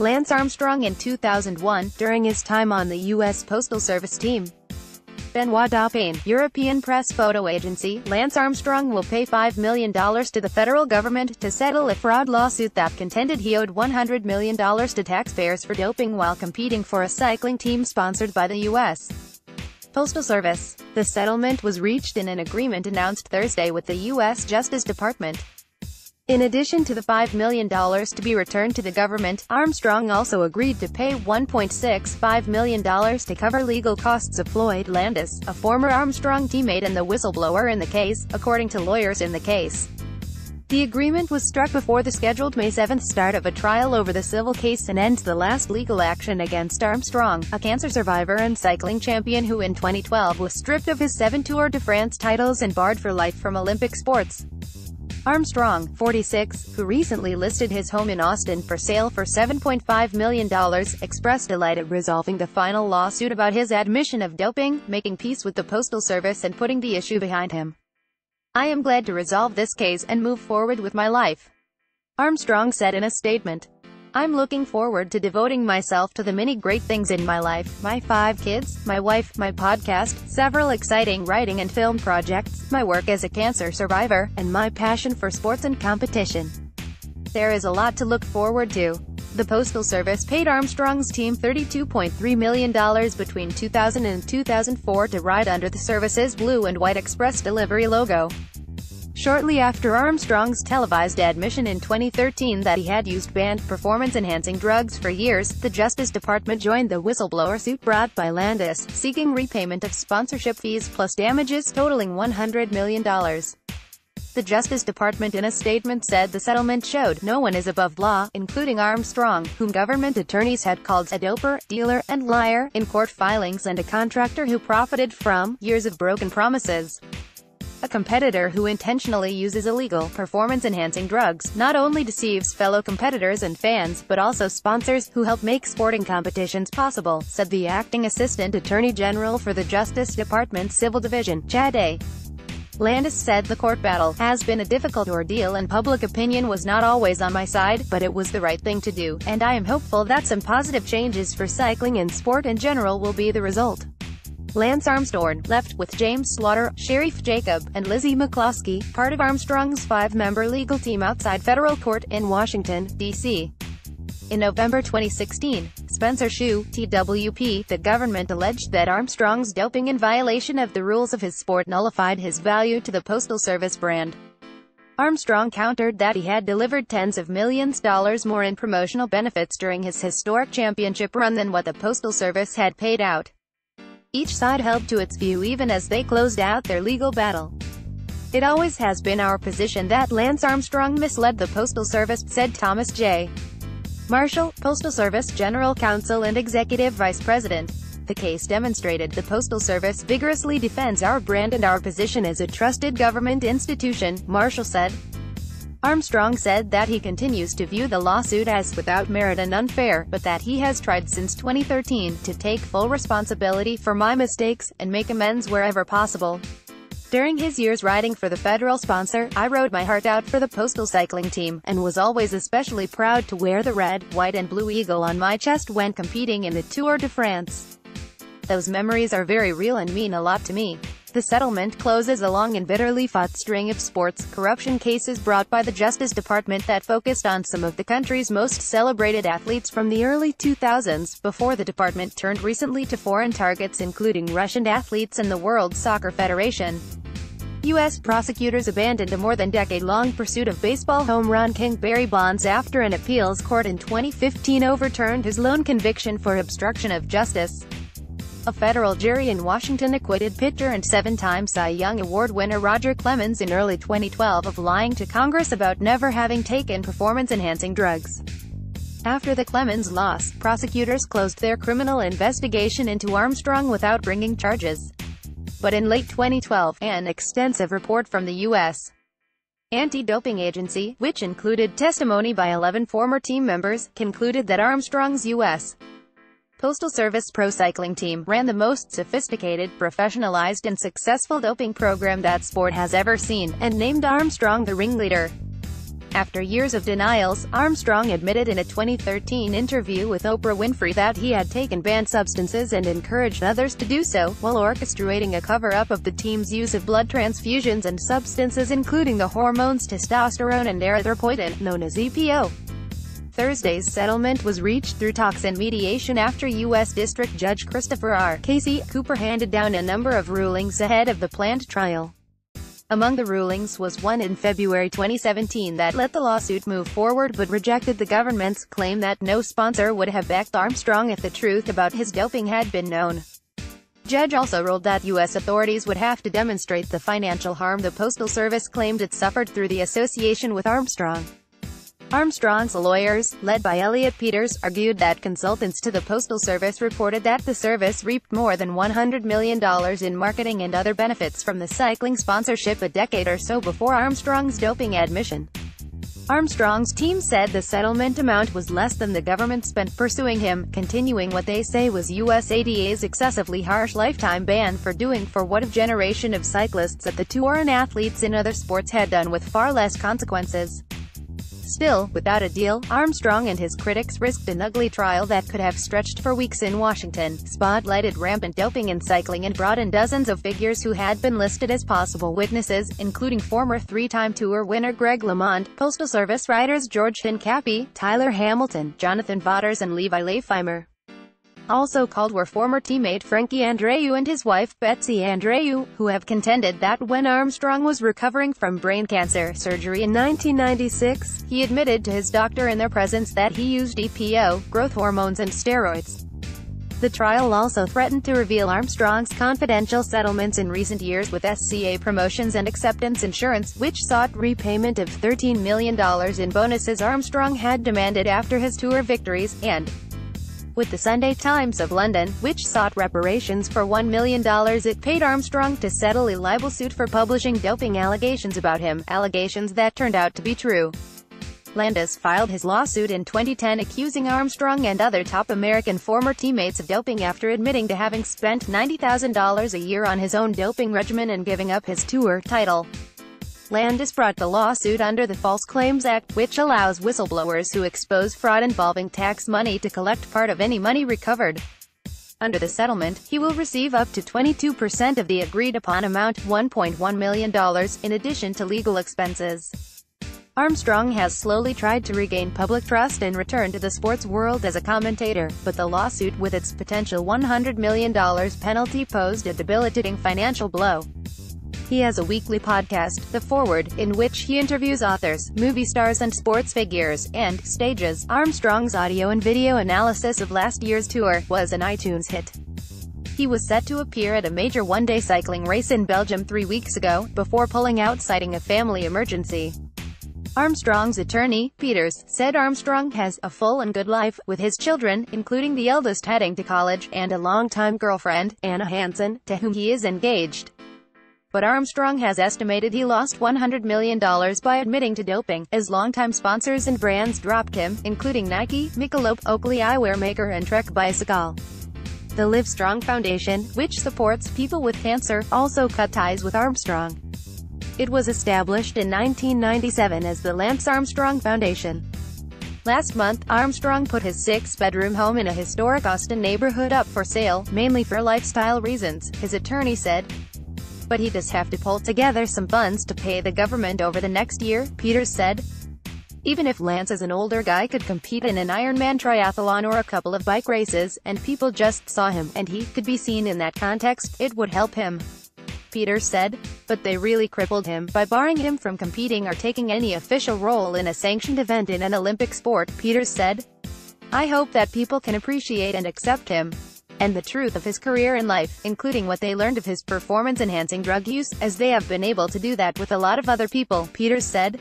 Lance Armstrong in 2001, during his time on the U.S. Postal Service team. Benoit Doppagne, European Pressphoto Agency. Lance Armstrong will pay $5 million to the federal government to settle a fraud lawsuit that contended he owed $100 million to taxpayers for doping while competing for a cycling team sponsored by the U.S. Postal Service. The settlement was reached in an agreement announced Thursday with the U.S. Justice Department. In addition to the $5 million to be returned to the government, Armstrong also agreed to pay $1.65 million to cover legal costs of Floyd Landis, a former Armstrong teammate and the whistleblower in the case, according to lawyers in the case. The agreement was struck before the scheduled May 7th start of a trial over the civil case and ends the last legal action against Armstrong, a cancer survivor and cycling champion who in 2012 was stripped of his 7 Tour de France titles and barred for life from Olympic sports. Armstrong, 46, who recently listed his home in Austin for sale for $7.5 million, expressed delight at resolving the final lawsuit about his admission of doping, making peace with the Postal Service and putting the issue behind him. "I am glad to resolve this case and move forward with my life," Armstrong said in a statement. "I'm looking forward to devoting myself to the many great things in my life, my 5 kids, my wife, my podcast, several exciting writing and film projects, my work as a cancer survivor, and my passion for sports and competition. There is a lot to look forward to." The Postal Service paid Armstrong's team $32.3 million between 2000 and 2004 to ride under the service's blue and white express delivery logo. Shortly after Armstrong's televised admission in 2013 that he had used banned performance-enhancing drugs for years, the Justice Department joined the whistleblower suit brought by Landis, seeking repayment of sponsorship fees plus damages totaling $100 million. The Justice Department in a statement said the settlement showed no one is above law, including Armstrong, whom government attorneys had called a doper, dealer, and liar, in court filings and a contractor who profited from years of broken promises. A competitor who intentionally uses illegal, performance-enhancing drugs, not only deceives fellow competitors and fans, but also sponsors, who help make sporting competitions possible, said the acting assistant attorney general for the Justice Department's Civil Division, Chad A. Landis said the court battle has been a difficult ordeal and public opinion was not always on my side, but it was the right thing to do, and I am hopeful that some positive changes for cycling and sport in general will be the result. Lance Armstrong left with James Slaughter, Sheriff Jacob, and Lizzie McCloskey, part of Armstrong's 5-member legal team outside federal court in Washington, D.C. In November 2016, Spencer Hsu, TWP, the government alleged that Armstrong's doping in violation of the rules of his sport nullified his value to the Postal Service brand. Armstrong countered that he had delivered tens of millions of dollars more in promotional benefits during his historic championship run than what the Postal Service had paid out. Each side held to its view even as they closed out their legal battle. "It always has been our position that Lance Armstrong misled the Postal Service," said Thomas J. Marshall, Postal Service General Counsel and Executive Vice President. "The case demonstrated the Postal Service vigorously defends our brand and our position as a trusted government institution," Marshall said. Armstrong said that he continues to view the lawsuit as without merit and unfair, but that he has tried since 2013 to take full responsibility for my mistakes and make amends wherever possible. "During his years riding for the federal sponsor, I rode my heart out for the postal cycling team, and was always especially proud to wear the red, white and blue eagle on my chest when competing in the Tour de France. Those memories are very real and mean a lot to me." The settlement closes a long and bitterly fought string of sports corruption cases brought by the Justice Department that focused on some of the country's most celebrated athletes from the early 2000s, before the department turned recently to foreign targets including Russian athletes and the World Soccer Federation. U.S. prosecutors abandoned a more than decade-long pursuit of baseball home run king Barry Bonds after an appeals court in 2015 overturned his lone conviction for obstruction of justice. A federal jury in Washington acquitted pitcher and 7-time Cy Young Award winner Roger Clemens in early 2012 of lying to Congress about never having taken performance-enhancing drugs. After the Clemens loss, prosecutors closed their criminal investigation into Armstrong without bringing charges. But in late 2012, an extensive report from the U.S. Anti-Doping Agency, which included testimony by 11 former team members, concluded that Armstrong's U.S. Postal Service Pro Cycling Team ran the most sophisticated, professionalized and successful doping program that sport has ever seen, and named Armstrong the ringleader. After years of denials, Armstrong admitted in a 2013 interview with Oprah Winfrey that he had taken banned substances and encouraged others to do so, while orchestrating a cover-up of the team's use of blood transfusions and substances including the hormones testosterone and erythropoietin, known as EPO. Thursday's settlement was reached through talks and mediation after U.S. District Judge Christopher R. Casey Cooper handed down a number of rulings ahead of the planned trial. Among the rulings was one in February 2017 that let the lawsuit move forward but rejected the government's claim that no sponsor would have backed Armstrong if the truth about his doping had been known. Judge also ruled that U.S. authorities would have to demonstrate the financial harm the Postal Service claimed it suffered through the association with Armstrong. Armstrong's lawyers, led by Elliot Peters, argued that consultants to the Postal Service reported that the service reaped more than $100 million in marketing and other benefits from the cycling sponsorship a decade or so before Armstrong's doping admission. Armstrong's team said the settlement amount was less than the government spent pursuing him, continuing what they say was USADA's excessively harsh lifetime ban for doing for what a generation of cyclists at the Tour and athletes in other sports had done with far less consequences. Still, without a deal, Armstrong and his critics risked an ugly trial that could have stretched for weeks in Washington, spotlighted rampant doping in cycling and brought in dozens of figures who had been listed as possible witnesses, including former three-time Tour winner Greg LeMond, Postal Service riders George Hincapie, Tyler Hamilton, Jonathan Vaughters and Levi Leipheimer. Also called were former teammate Frankie Andreu and his wife, Betsy Andreu, who have contended that when Armstrong was recovering from brain cancer surgery in 1996, he admitted to his doctor in their presence that he used EPO, growth hormones and steroids. The trial also threatened to reveal Armstrong's confidential settlements in recent years with SCA Promotions and Acceptance Insurance, which sought repayment of $13 million in bonuses Armstrong had demanded after his Tour victories, and with the Sunday Times of London, which sought reparations for $1 million it paid Armstrong to settle a libel suit for publishing doping allegations about him, allegations that turned out to be true. Landis filed his lawsuit in 2010 accusing Armstrong and other top American former teammates of doping after admitting to having spent $90,000 a year on his own doping regimen and giving up his Tour title. Landis brought the lawsuit under the False Claims Act, which allows whistleblowers who expose fraud involving tax money to collect part of any money recovered. Under the settlement, he will receive up to 22% of the agreed-upon amount, $1.1 million, in addition to legal expenses. Armstrong has slowly tried to regain public trust and return to the sports world as a commentator, but the lawsuit with its potential $100 million penalty posed a debilitating financial blow. He has a weekly podcast, The Forward, in which he interviews authors, movie stars and sports figures, and stages. Armstrong's audio and video analysis of last year's Tour was an iTunes hit. He was set to appear at a major one-day cycling race in Belgium 3 weeks ago, before pulling out citing a family emergency. Armstrong's attorney, Peters, said Armstrong has a full and good life, with his children, including the eldest heading to college, and a longtime girlfriend, Anna Hansen, to whom he is engaged. But Armstrong has estimated he lost $100 million by admitting to doping, as longtime sponsors and brands dropped him, including Nike, Michelob, Oakley eyewear maker and Trek Bicycle. The Live Strong Foundation, which supports people with cancer, also cut ties with Armstrong. It was established in 1997 as the Lance Armstrong Foundation. Last month, Armstrong put his six-bedroom home in a historic Austin neighborhood up for sale, mainly for lifestyle reasons, his attorney said. But he does have to pull together some funds to pay the government over the next year, Peters said. Even if Lance as an older guy could compete in an Ironman triathlon or a couple of bike races, and people just saw him, and he could be seen in that context, it would help him, Peters said. But they really crippled him by barring him from competing or taking any official role in a sanctioned event in an Olympic sport, Peters said. I hope that people can appreciate and accept him and the truth of his career and life, including what they learned of his performance-enhancing drug use, as they have been able to do that with a lot of other people, Peters said.